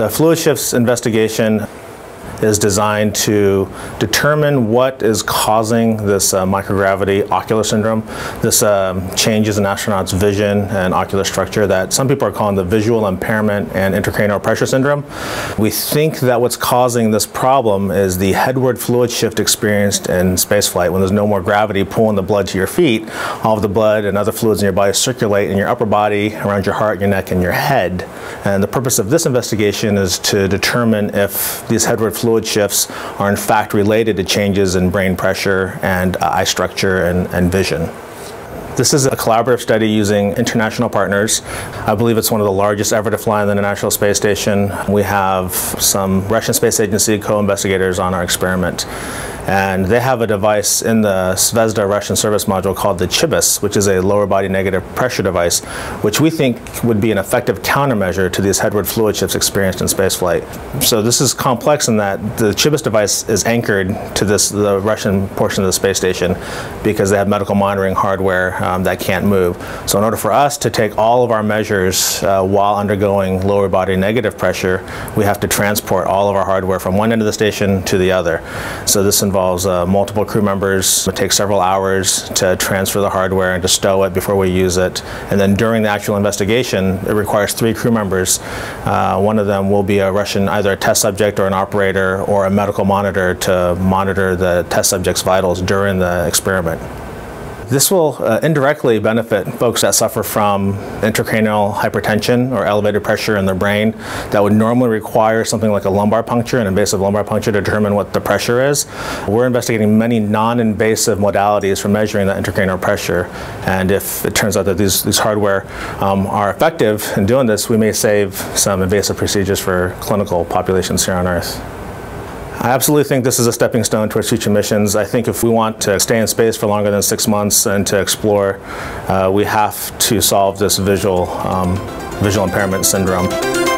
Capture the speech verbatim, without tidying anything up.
The fluid shifts investigation is designed to determine what is causing this uh, microgravity ocular syndrome. This um, changes an astronaut's vision and ocular structure that some people are calling the visual impairment and intracranial pressure syndrome. We think that what's causing this problem is the headward fluid shift experienced in spaceflight. When there's no more gravity pulling the blood to your feet, all of the blood and other fluids in your body circulate in your upper body, around your heart, your neck, and your head. And the purpose of this investigation is to determine if these headward fluid Fluid shifts are in fact related to changes in brain pressure and uh, eye structure and, and vision. This is a collaborative study using international partners. I believe it's one of the largest ever to fly on the International Space Station. We have some Russian Space Agency co-investigators on our experiment. And they have a device in the Svezda Russian service module called the Chibis, which is a lower body negative pressure device, which we think would be an effective countermeasure to these headward fluid shifts experienced in spaceflight. So this is complex in that the Chibis device is anchored to this, the Russian portion of the space station, because they have medical monitoring hardware um, that can't move. So in order for us to take all of our measures uh, while undergoing lower body negative pressure, we have to transport all of our hardware from one end of the station to the other. So this involves uh, multiple crew members. It takes several hours to transfer the hardware and to stow it before we use it. And then during the actual investigation, it requires three crew members. Uh, one of them will be a Russian, either a test subject or an operator or a medical monitor, to monitor the test subject's vitals during the experiment. This will uh, indirectly benefit folks that suffer from intracranial hypertension or elevated pressure in their brain that would normally require something like a lumbar puncture, an invasive lumbar puncture, to determine what the pressure is. We're investigating many non-invasive modalities for measuring that intracranial pressure, and if it turns out that these, these hardware um, are effective in doing this, we may save some invasive procedures for clinical populations here on Earth. I absolutely think this is a stepping stone towards future missions. I think if we want to stay in space for longer than six months and to explore, uh, we have to solve this visual, um, visual impairment syndrome.